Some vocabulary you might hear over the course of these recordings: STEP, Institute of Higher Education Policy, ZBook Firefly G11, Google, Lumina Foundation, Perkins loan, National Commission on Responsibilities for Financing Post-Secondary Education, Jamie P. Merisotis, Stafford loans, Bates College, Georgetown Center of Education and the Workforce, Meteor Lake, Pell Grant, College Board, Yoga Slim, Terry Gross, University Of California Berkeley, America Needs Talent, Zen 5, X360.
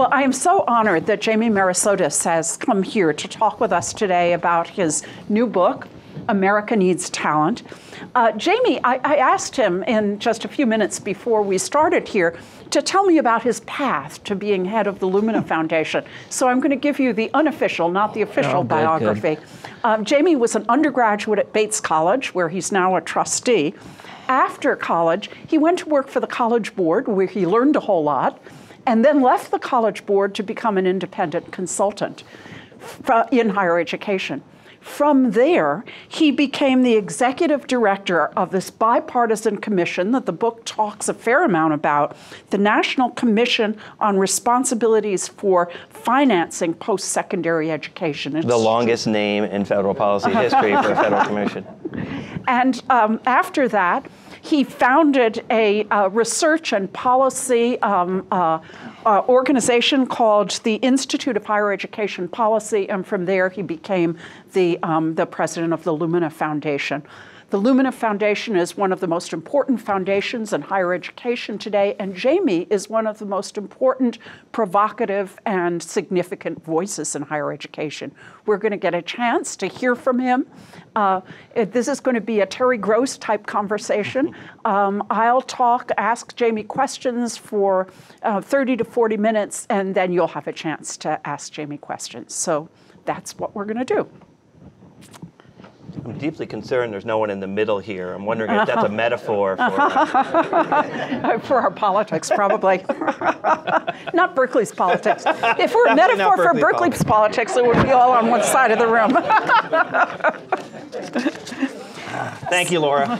Well, I am so honored that Jamie Merisotis has come here to talk with us today about his new book, America Needs Talent. Jamie, I asked him in just a few minutes before we started here to tell me about his path to being head of the Lumina Foundation. So I'm going to give you the unofficial, not the official biography. Jamie was an undergraduate at Bates College, where he's now a trustee. After college, he went to work for the College Board, where he learned a whole lot, and then left the College Board to become an independent consultant in higher education. From there, he became the executive director of this bipartisan commission that the book talks a fair amount about, the National Commission on Responsibilities for Financing Post-Secondary Education. The longest name in federal policy history for a federal commission. And after that, he founded a research and policy organization called the Institute of Higher Education Policy, and from there he became the president of the Lumina Foundation. The Lumina Foundation is one of the most important foundations in higher education today, and Jamie is one of the most important, provocative, and significant voices in higher education. We're going to get a chance to hear from him. This is going to be a Terry Gross type conversation. I'll ask Jamie questions for 30 to 40 minutes, and then you'll have a chance to ask Jamie questions. So that's what we're going to do. I'm deeply concerned there's no one in the middle here. I'm wondering if that's a metaphor for our politics, probably. Not Berkeley's politics. If we're a metaphor for Berkeley's politics, it would be all on one side of the room. Thank you, Laura.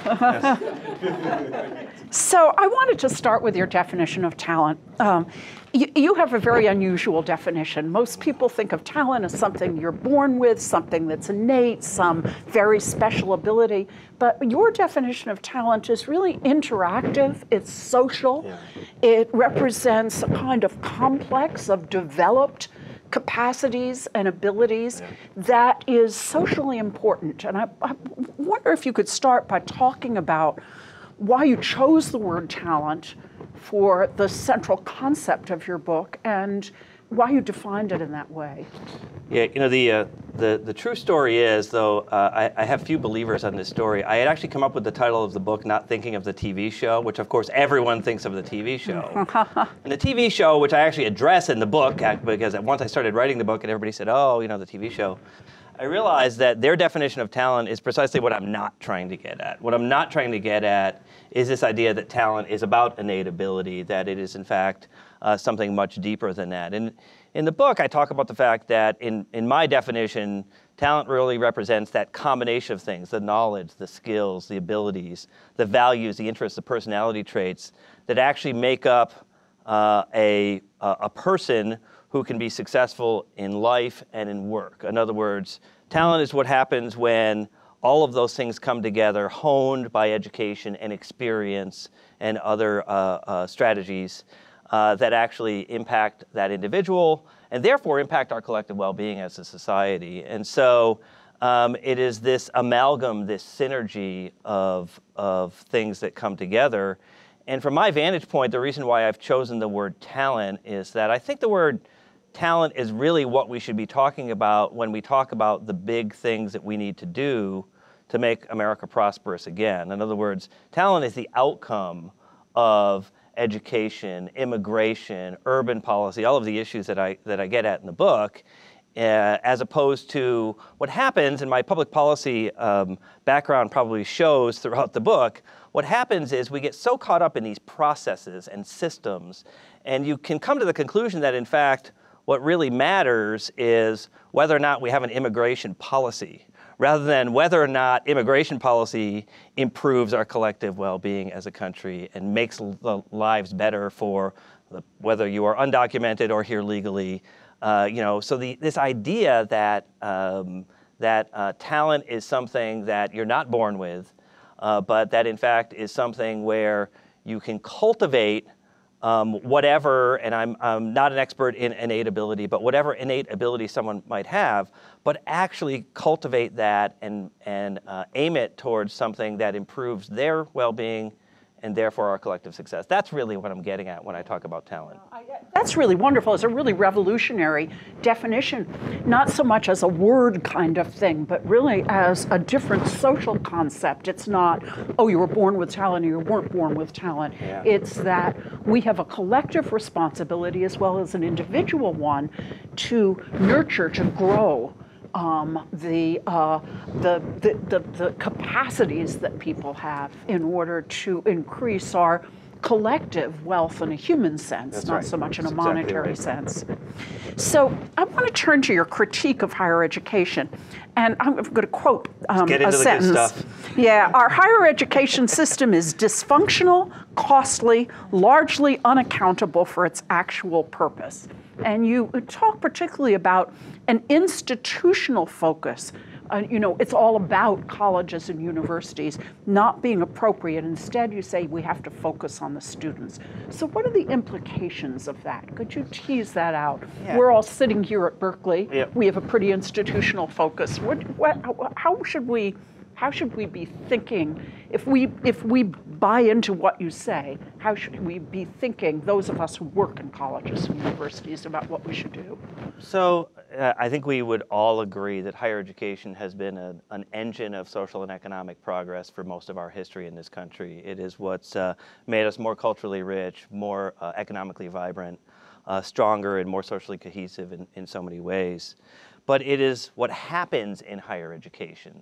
Yes. So I wanted to start with your definition of talent. You have a very unusual definition. Most people think of talent as something you're born with, something that's innate, some very special ability. But your definition of talent is really interactive, it's social, it represents a kind of complex of developed capacities and abilities that is socially important. And I wonder if you could start by talking about why you chose the word talent for the central concept of your book and why you defined it in that way. Yeah, you know, the true story is, though, I have few believers on this story. I had actually come up with the title of the book not thinking of the TV show, which of course everyone thinks of the TV show. And the TV show, which I actually address in the book, because once I started writing the book and everybody said, oh, you know, the TV show, I realized that their definition of talent is precisely what I'm not trying to get at. What I'm not trying to get at is this idea that talent is about innate ability, that it is in fact something much deeper than that. And in the book, I talk about the fact that in my definition, talent really represents that combination of things, the knowledge, the skills, the abilities, the values, the interests, the personality traits that actually make up a person who can be successful in life and in work. In other words, talent is what happens when all of those things come together, honed by education and experience and other strategies that actually impact that individual and therefore impact our collective well-being as a society. And so it is this amalgam, this synergy of things that come together. And from my vantage point, the reason why I've chosen the word talent is that I think the word talent is really what we should be talking about when we talk about the big things that we need to do to make America prosperous again. In other words, talent is the outcome of education, immigration, urban policy, all of the issues that I get at in the book, as opposed to what happens, and my public policy background probably shows throughout the book, what happens is we get so caught up in these processes and systems, and you can come to the conclusion that in fact, what really matters is whether or not we have an immigration policy, rather than whether or not immigration policy improves our collective well-being as a country and makes the lives better for whether you are undocumented or here legally. You know, so this idea that talent is something that you're not born with, but that in fact is something where you can cultivate whatever, and I'm not an expert in innate ability, but whatever innate ability someone might have, but actually cultivate that and aim it towards something that improves their well-being and therefore our collective success. That's really what I'm getting at when I talk about talent. That's really wonderful. It's a really revolutionary definition, not so much as a word kind of thing, but really as a different social concept. It's not, oh, you were born with talent or you weren't born with talent. Yeah. It's that we have a collective responsibility as well as an individual one to nurture, to grow the capacities that people have in order to increase our collective wealth in a human sense, that's not right. So much in a monetary sense. So I want to turn to your critique of higher education, and I'm going to quote a sentence. Get into the good stuff. Yeah, our higher education system is dysfunctional, costly, largely unaccountable for its actual purpose. And you talk particularly about an institutional focus. You know, it's all about colleges and universities not being appropriate. Instead, you say we have to focus on the students. So what are the implications of that? Could you tease that out? Yeah. We're all sitting here at Berkeley. Yeah. We have a pretty institutional focus. How should we be thinking, if we buy into what you say, how should we be thinking, those of us who work in colleges and universities, about what we should do? So I think we would all agree that higher education has been an engine of social and economic progress for most of our history in this country. It is what's made us more culturally rich, more economically vibrant, stronger and more socially cohesive in so many ways. But it is what happens in higher education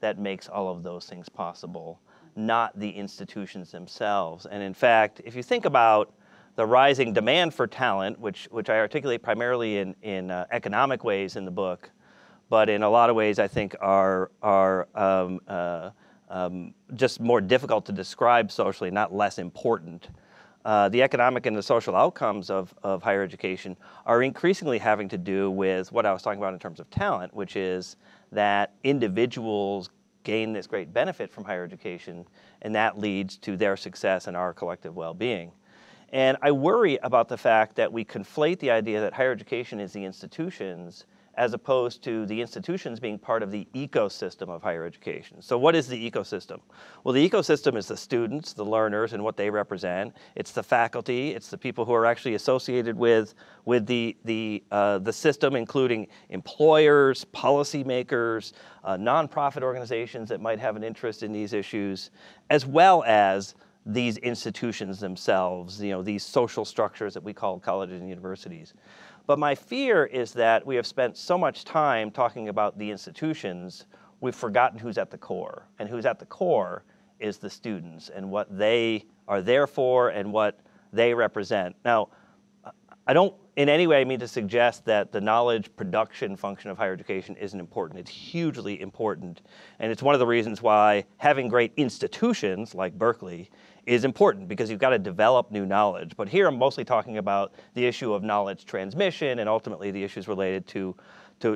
that makes all of those things possible, not the institutions themselves. And in fact, if you think about the rising demand for talent, which I articulate primarily in economic ways in the book, but in a lot of ways I think are just more difficult to describe socially, not less important. The economic and the social outcomes of higher education are increasingly having to do with what I was talking about in terms of talent, which is that individuals gain this great benefit from higher education, and that leads to their success and our collective well-being. And I worry about the fact that we conflate the idea that higher education is the institutions as opposed to the institutions being part of the ecosystem of higher education. So what is the ecosystem? Well, the ecosystem is the students, the learners, and what they represent. It's the faculty, it's the people who are actually associated with the system, including employers, policymakers, nonprofit organizations that might have an interest in these issues, as well as these institutions themselves, you know, these social structures that we call colleges and universities. But my fear is that we have spent so much time talking about the institutions, we've forgotten who's at the core. And who's at the core is the students and what they are there for and what they represent. Now, I don't in any way mean to suggest that the knowledge production function of higher education isn't important. It's hugely important. And it's one of the reasons why having great institutions like Berkeley is important, because you've got to develop new knowledge. But here I'm mostly talking about the issue of knowledge transmission and ultimately the issues related to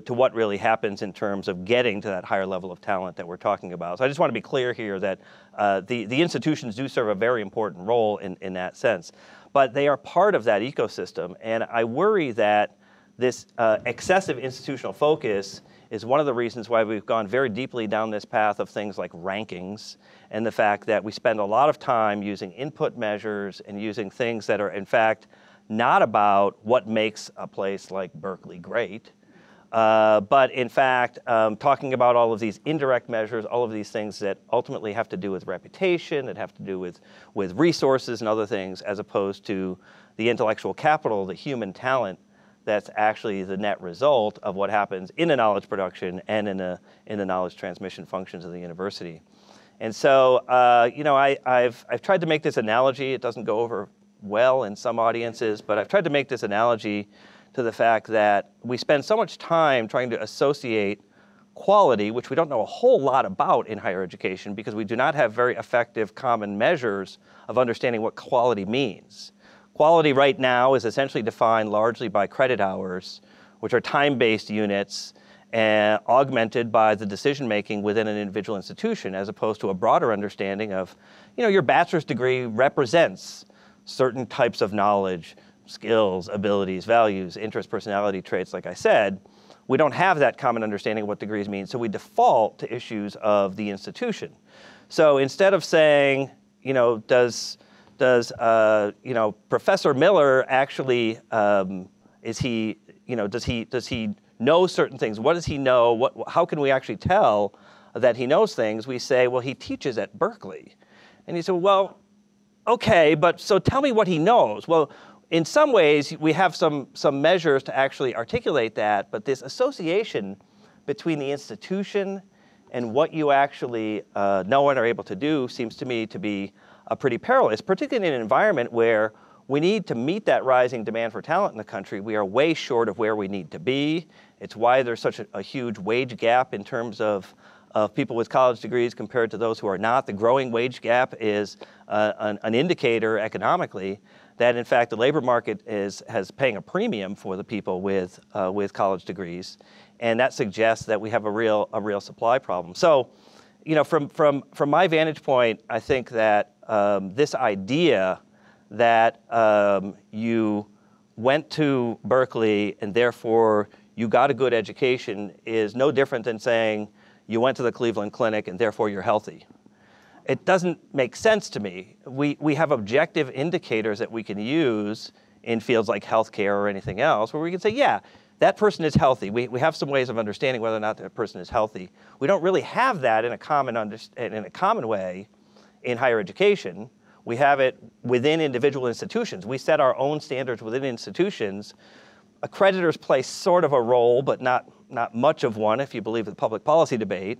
what really happens in terms of getting to that higher level of talent that we're talking about. So I just want to be clear here that the institutions do serve a very important role in that sense, but they are part of that ecosystem. And I worry that this excessive institutional focus is one of the reasons why we've gone very deeply down this path of things like rankings and the fact that we spend a lot of time using input measures and using things that are, in fact, not about what makes a place like Berkeley great, but in fact, talking about all of these indirect measures, all of these things that ultimately have to do with reputation, that have to do with resources and other things, as opposed to the intellectual capital, the human talent, that's actually the net result of what happens in the knowledge production and in the knowledge transmission functions of the university. And so, you know, I've tried to make this analogy. It doesn't go over well in some audiences, but I've tried to make this analogy to the fact that we spend so much time trying to associate quality, which we don't know a whole lot about in higher education because we do not have very effective common measures of understanding what quality means. Quality right now is essentially defined largely by credit hours, which are time-based units augmented by the decision-making within an individual institution, as opposed to a broader understanding of, you know, your bachelor's degree represents certain types of knowledge, skills, abilities, values, interests, personality traits, like I said. We don't have that common understanding of what degrees mean, so we default to issues of the institution. So instead of saying, you know, does Professor Miller actually, does he know certain things? What does he know? How can we actually tell that he knows things? We say, well, he teaches at Berkeley. And he said, well, okay, but so tell me what he knows. Well, in some ways, we have some measures to actually articulate that, but this association between the institution and what you actually know and are able to do seems to me to be pretty perilous, particularly in an environment where we need to meet that rising demand for talent in the country. We are way short of where we need to be. It's why there's such a huge wage gap in terms of people with college degrees compared to those who are not. The growing wage gap is an indicator economically that in fact the labor market has paying a premium for the people with college degrees, and that suggests that we have a real supply problem. So, you know, from my vantage point, I think that this idea that you went to Berkeley and therefore you got a good education is no different than saying you went to the Cleveland Clinic and therefore you're healthy. It doesn't make sense to me. We have objective indicators that we can use in fields like healthcare or anything else where we can say, yeah, that person is healthy. We have some ways of understanding whether or not that person is healthy. We don't really have that in a common way in higher education. We have it within individual institutions. We set our own standards within institutions. Accreditors play sort of a role, but not much of one, if you believe the public policy debate.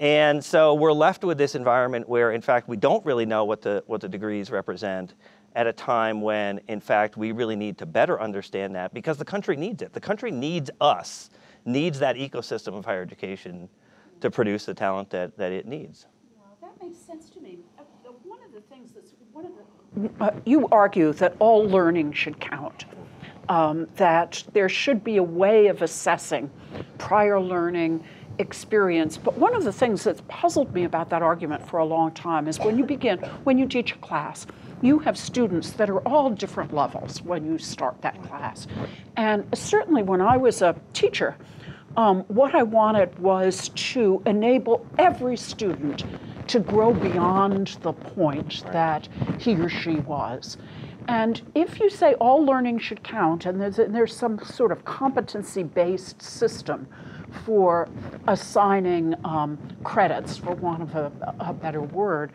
And so we're left with this environment where, in fact, we don't really know what the degrees represent at a time when, in fact, we really need to better understand that because the country needs it. The country needs us, needs that ecosystem of higher education to produce the talent that it needs. Well, that makes sense to me. One of the things that's you argue that all learning should count. That there should be a way of assessing prior learning experience. But one of the things that's puzzled me about that argument for a long time is when you teach a class, you have students that are all different levels when you start that class. And certainly when I was a teacher, what I wanted was to enable every student to grow beyond the point that he or she was. And if you say all learning should count, and there's some sort of competency-based system for assigning credits, for want of a better word,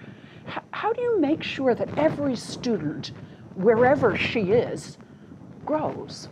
how do you make sure that every student, wherever she is, grows?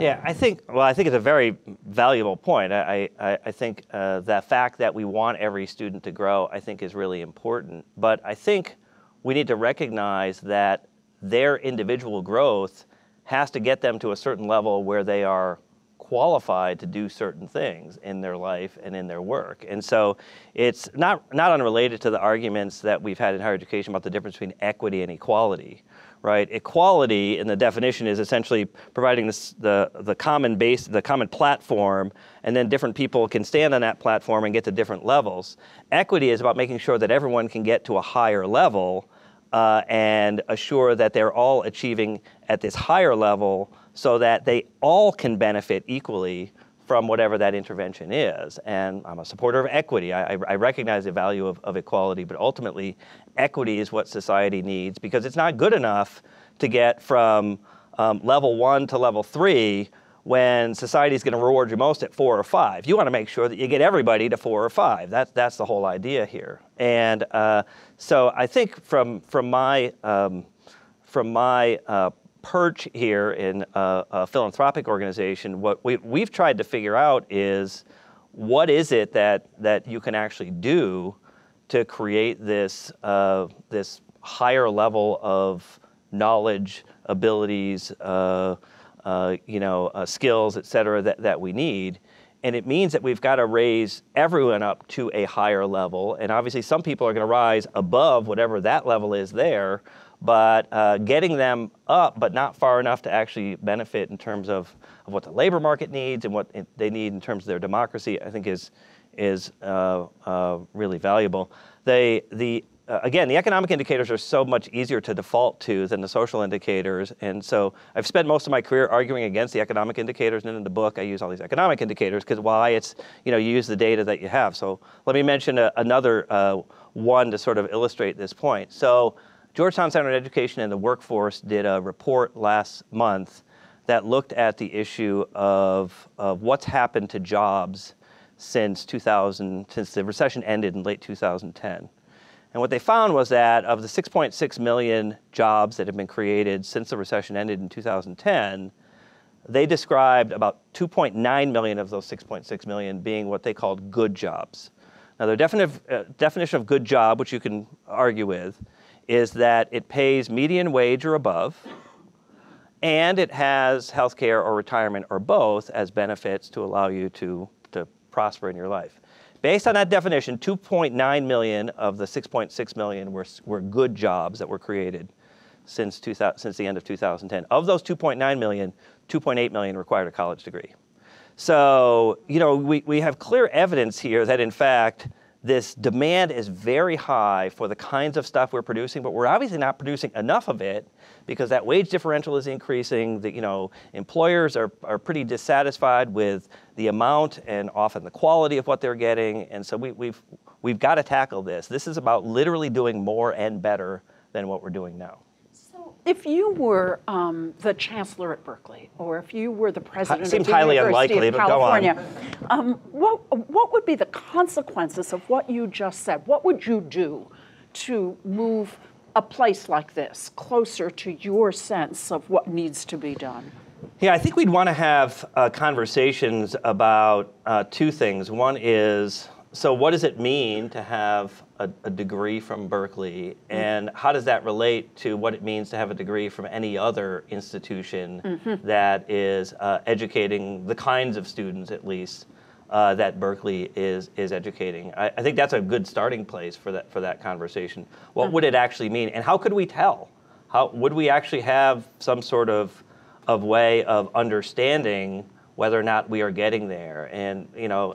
Yeah, I think it's a very valuable point. I think the fact that we want every student to grow, I think, is really important. But I think we need to recognize that their individual growth has to get them to a certain level where they are qualified to do certain things in their life and in their work. And so it's not unrelated to the arguments that we've had in higher education about the difference between equity and equality, right? Equality in the definition is essentially providing the common base, the common platform, and then different people can stand on that platform and get to different levels. Equity is about making sure that everyone can get to a higher level and assure that they're all achieving at this higher level so that they all can benefit equally from whatever that intervention is. And I'm a supporter of equity. I recognize the value of equality, but ultimately equity is what society needs because it's not good enough to get from level 1 to level 3 when society's gonna reward you most at 4 or 5. You wanna make sure that you get everybody to 4 or 5. That's the whole idea here. And so I think from my perch here in a philanthropic organization, what we've tried to figure out is what is it that you can actually do to create this higher level of knowledge, abilities, skills, et cetera, that we need. And it means that we've got to raise everyone up to a higher level. And obviously some people are going to rise above whatever that level is there, but getting them up, but not far enough to actually benefit in terms of what the labor market needs and what they need in terms of their democracy, I think is really valuable. Again, the economic indicators are so much easier to default to than the social indicators. And so I've spent most of my career arguing against the economic indicators. And in the book, I use all these economic indicators because why? It's, you use the data that you have. So let me mention another one to sort of illustrate this point. So Georgetown Center of Education and the Workforce did a report last month that looked at the issue of what's happened to jobs since the recession ended in late 2010. And what they found was that of the 6.6 million jobs that have been created since the recession ended in 2010, they described about 2.9 million of those 6.6 million being what they called good jobs. Now, their definition of good job, which you can argue with, is that it pays median wage or above, and it has health care or retirement or both as benefits to allow you to prosper in your life. Based on that definition, 2.9 million of the 6.6 million were good jobs that were created since the end of 2010. Of those 2.9 million, 2.8 million required a college degree. So, you know, we have clear evidence here that, in fact, this demand is very high for the kinds of stuff we're producing, but we're obviously not producing enough of it because that wage differential is increasing. The, you know, employers are pretty dissatisfied with the amount and often the quality of what they're getting. And so we've got to tackle this. This is about literally doing more and better than what we're doing now. If you were the chancellor at Berkeley, or if you were the president of the University of California, what would be the consequences of what you just said? What would you do to move a place like this closer to your sense of what needs to be done? Yeah, I think we'd want to have conversations about two things. One is, so what does it mean to have a degree from Berkeley, and how does that relate to what it means to have a degree from any other institution that is educating the kinds of students, at least, that Berkeley is educating? I think that's a good starting place for that conversation. What would it actually mean, and how could we tell? How would we actually have some sort of way of understanding whether or not we are getting there? And, you know,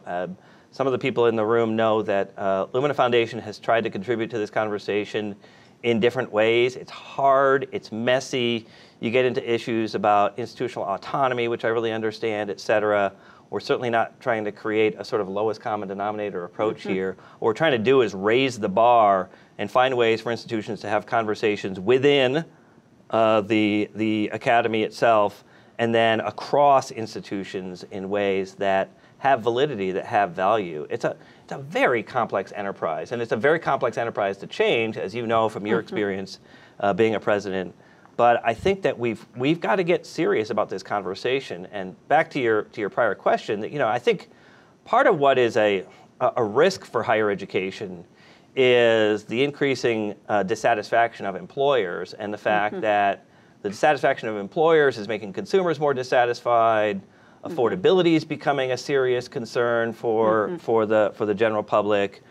some of the people in the room know that Lumina Foundation has tried to contribute to this conversation in different ways. It's hard, it's messy. You get into issues about institutional autonomy, which I really understand, et cetera. We're certainly not trying to create a sort of lowest common denominator approach here. What we're trying to do is raise the bar and find ways for institutions to have conversations within the academy itself and then across institutions in ways that have validity, that have value. It's a very complex enterprise, and it's a very complex enterprise to change, as you know from your experience being a president. But I think that we've got to get serious about this conversation. And back to your prior question, that, you know, I think part of what is a risk for higher education is the increasing dissatisfaction of employers, and the fact that the dissatisfaction of employers is making consumers more dissatisfied. Affordability is becoming a serious concern for the general public.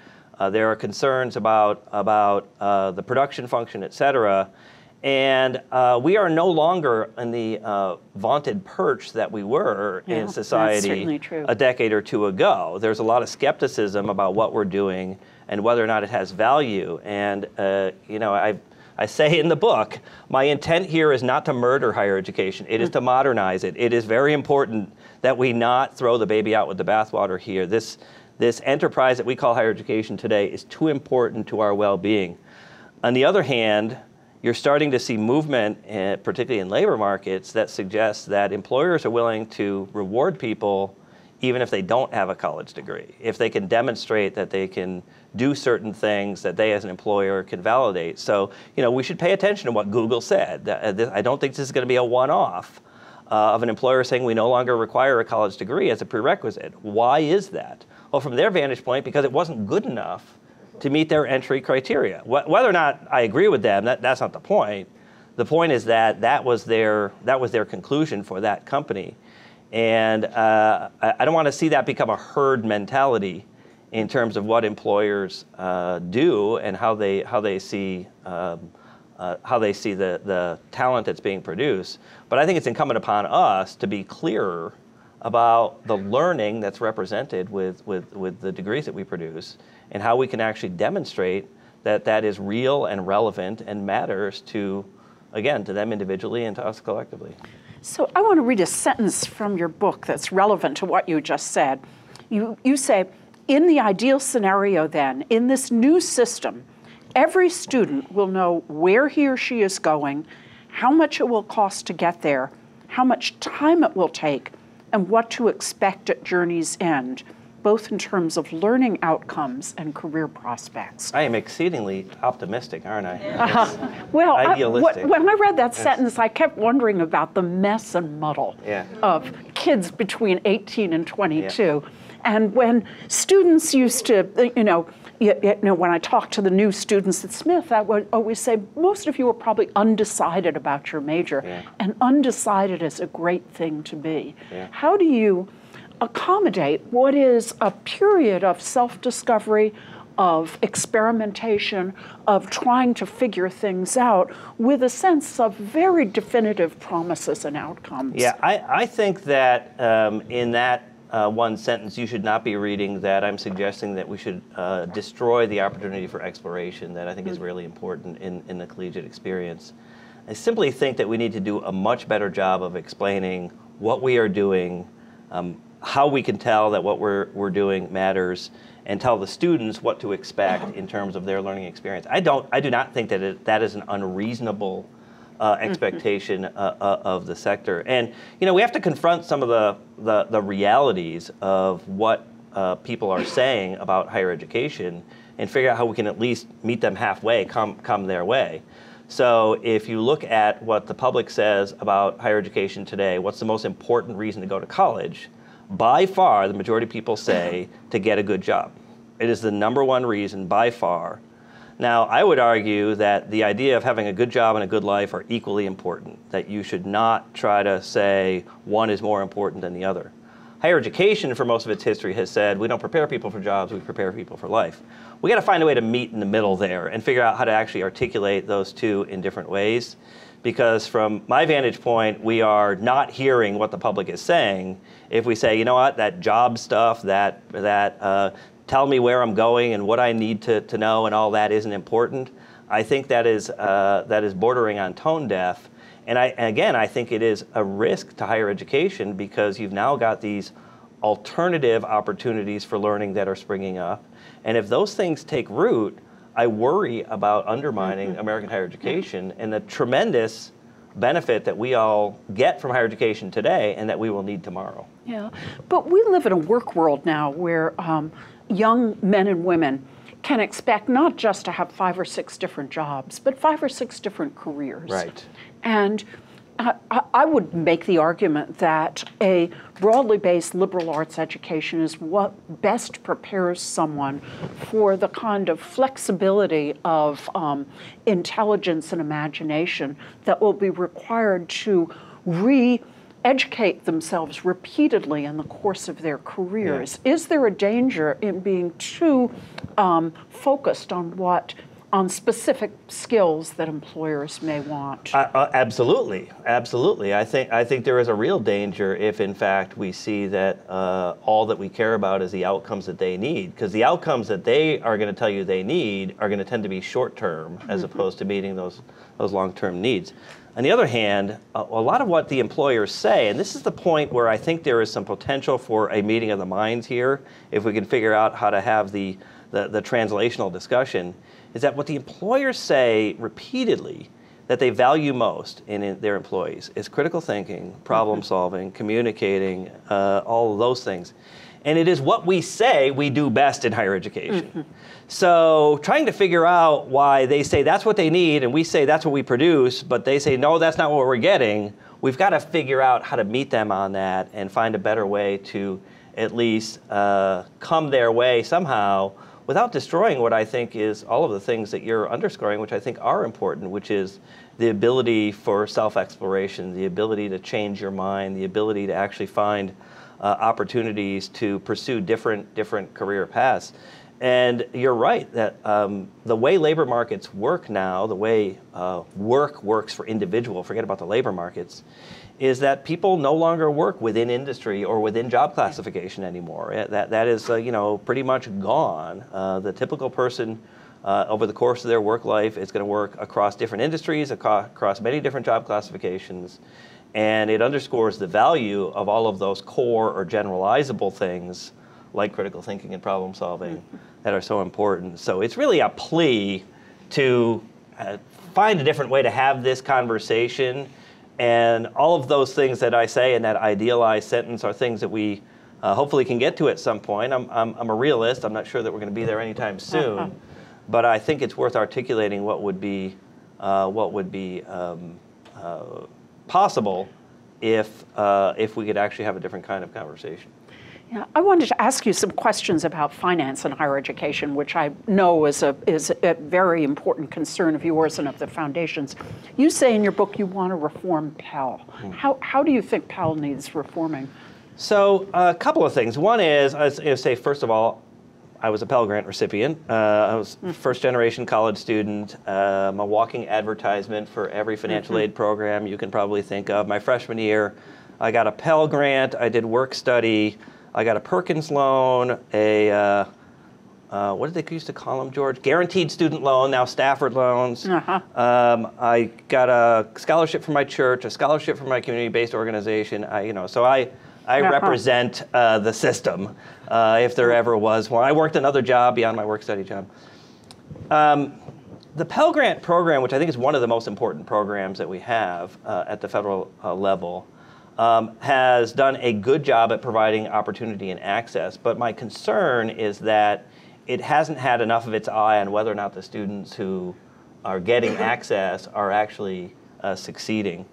There are concerns about the production function, et cetera. And we are no longer in the vaunted perch that we were in society a decade or two ago. There's a lot of skepticism about what we're doing and whether or not it has value. And you know, I say in the book, my intent here is not to murder higher education. It is to modernize it. It is very important that we not throw the baby out with the bathwater here. This enterprise that we call higher education today is too important to our well-being. On the other hand, you're starting to see movement, particularly in labor markets, that suggests that employers are willing to reward people even if they don't have a college degree, if they can demonstrate that they can do certain things that they as an employer can validate. So, you know, we should pay attention to what Google said. I don't think this is going to be a one-off of an employer saying we no longer require a college degree as a prerequisite. Why is that? Well, from their vantage point, because it wasn't good enough to meet their entry criteria. Whether or not I agree with them, that's not the point. The point is that that was their conclusion for that company. And I don't want to see that become a herd mentality in terms of what employers do and how they see the talent that's being produced. But I think it's incumbent upon us to be clearer about the learning that's represented with the degrees that we produce and how we can actually demonstrate that that is real and relevant and matters to, again, to them individually and to us collectively. So I want to read a sentence from your book that's relevant to what you just said. You say, In the ideal scenario then, in this new system, every student will know where he or she is going, how much it will cost to get there, how much time it will take, and what to expect at journey's end, both in terms of learning outcomes and career prospects. I am exceedingly optimistic, aren't I? Well, idealistic. When I read that sentence, I kept wondering about the mess and muddle of kids between 18 and 22. Yeah. And when students used to, you know, when I talked to the new students at Smith, I would always say, most of you are probably undecided about your major, and undecided is a great thing to be. Yeah. How do you accommodate what is a period of self-discovery, of experimentation, of trying to figure things out with a sense of very definitive promises and outcomes? Yeah, I think that in that one sentence, you should not be reading that I'm suggesting that we should destroy the opportunity for exploration that I think is really important in the collegiate experience. I simply think that we need to do a much better job of explaining what we are doing, how we can tell that what we're doing matters, and tell the students what to expect in terms of their learning experience. I do not think that that is an unreasonable expectation of the sector. And you know, we have to confront some of the realities of what people are saying about higher education and figure out how we can at least meet them halfway, come their way. So if you look at what the public says about higher education today, what's the most important reason to go to college? By far, the majority of people say to get a good job. It is the #1 reason by far. Now, I would argue that the idea of having a good job and a good life are equally important, that you should not try to say one is more important than the other. Higher education, for most of its history, has said we don't prepare people for jobs, we prepare people for life. We got to find a way to meet in the middle there and figure out how to actually articulate those two in different ways, because from my vantage point, we are not hearing what the public is saying if we say, you know what, that job stuff, that tell me where I'm going and what I need to know and all that isn't important. I think that is bordering on tone deaf. And again, I think it is a risk to higher education because you've now got these alternative opportunities for learning that are springing up. And if those things take root, I worry about undermining American higher education and the tremendous benefit that we all get from higher education today and that we will need tomorrow. Yeah, but we live in a work world now where young men and women can expect not just to have 5 or 6 different jobs, but 5 or 6 different careers. Right. And I would make the argument that a broadly based liberal arts education is what best prepares someone for the kind of flexibility of intelligence and imagination that will be required to re-educate themselves repeatedly in the course of their careers. Yeah. Is there a danger in being too focused on specific skills that employers may want? Absolutely, absolutely. I think there is a real danger if, in fact, we see that all that we care about is the outcomes that they need, because the outcomes that they are going to tell you they need are going to tend to be short-term as opposed to meeting those long-term needs. On the other hand, a lot of what the employers say, and this is the point where I think there is some potential for a meeting of the minds here, if we can figure out how to have the translational discussion, is that what the employers say repeatedly that they value most in their employees is critical thinking, problem solving, communicating, all of those things. And it is what we say we do best in higher education. So trying to figure out why they say that's what they need and we say that's what we produce, but they say, no, that's not what we're getting. We've got to figure out how to meet them on that and find a better way to at least come their way somehow, without destroying what I think is all of the things that you're underscoring, which I think are important, which is the ability for self-exploration, the ability to change your mind, the ability to actually find opportunities to pursue different career paths. And you're right that the way labor markets work now, the way work works for individual, forget about the labor markets, is that people no longer work within industry or within job classification anymore. That is you know, pretty much gone. The typical person over the course of their work life is going to work across different industries, across many different job classifications, and it underscores the value of all of those core or generalizable things like critical thinking and problem solving that are so important. So it's really a plea to find a different way to have this conversation. And all of those things that I say in that idealized sentence are things that we hopefully can get to at some point. I'm a realist. I'm not sure that we're going to be there anytime soon. But I think it's worth articulating what would be possible if we could actually have a different kind of conversation. Yeah, I wanted to ask you some questions about finance in higher education, which I know is a very important concern of yours and of the foundation's. You say in your book you want to reform Pell. How do you think Pell needs reforming? So a couple of things. One is, I say, first of all, I was a Pell Grant recipient. I was first-generation college student. I'm a walking advertisement for every financial aid program you can probably think of. My freshman year, I got a Pell Grant. I did work study. I got a Perkins loan, a, what did they used to call them, George? Guaranteed student loan, now Stafford loans. I got a scholarship from my church, a scholarship from my community-based organization. So I represent the system, if there ever was one. I worked another job beyond my work-study job. The Pell Grant program, which I think is one of the most important programs that we have at the federal level, has done a good job at providing opportunity and access, but my concern is that it hasn't had enough of its eye on whether or not the students who are getting access are actually succeeding.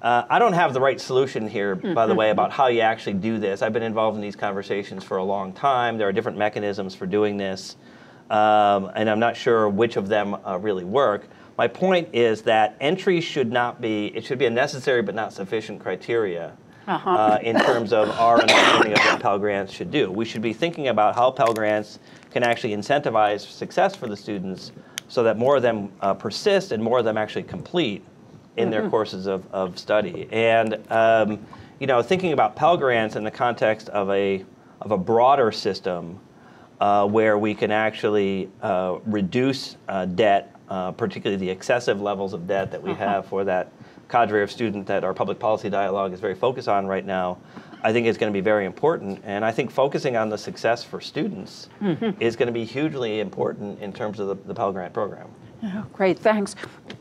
I don't have the right solution here, by the way, about how you actually do this. I've been involved in these conversations for a long time. There are different mechanisms for doing this, and I'm not sure which of them really work. My point is that entry should not be, it should be a necessary but not sufficient criteria in terms of our understanding of what Pell Grants should do. We should be thinking about how Pell Grants can actually incentivize success for the students so that more of them persist and more of them actually complete in their courses of study. And thinking about Pell Grants in the context of a broader system where we can actually reduce debt, particularly the excessive levels of debt that we have for that cadre of student that our public policy dialogue is very focused on right now, I think is going to be very important. And I think focusing on the success for students is going to be hugely important in terms of the Pell Grant program. Oh, great, thanks.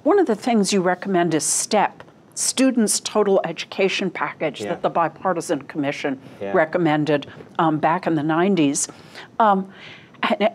One of the things you recommend is STEP, Students' Total Education Package, that the bipartisan commission recommended back in the 90s. And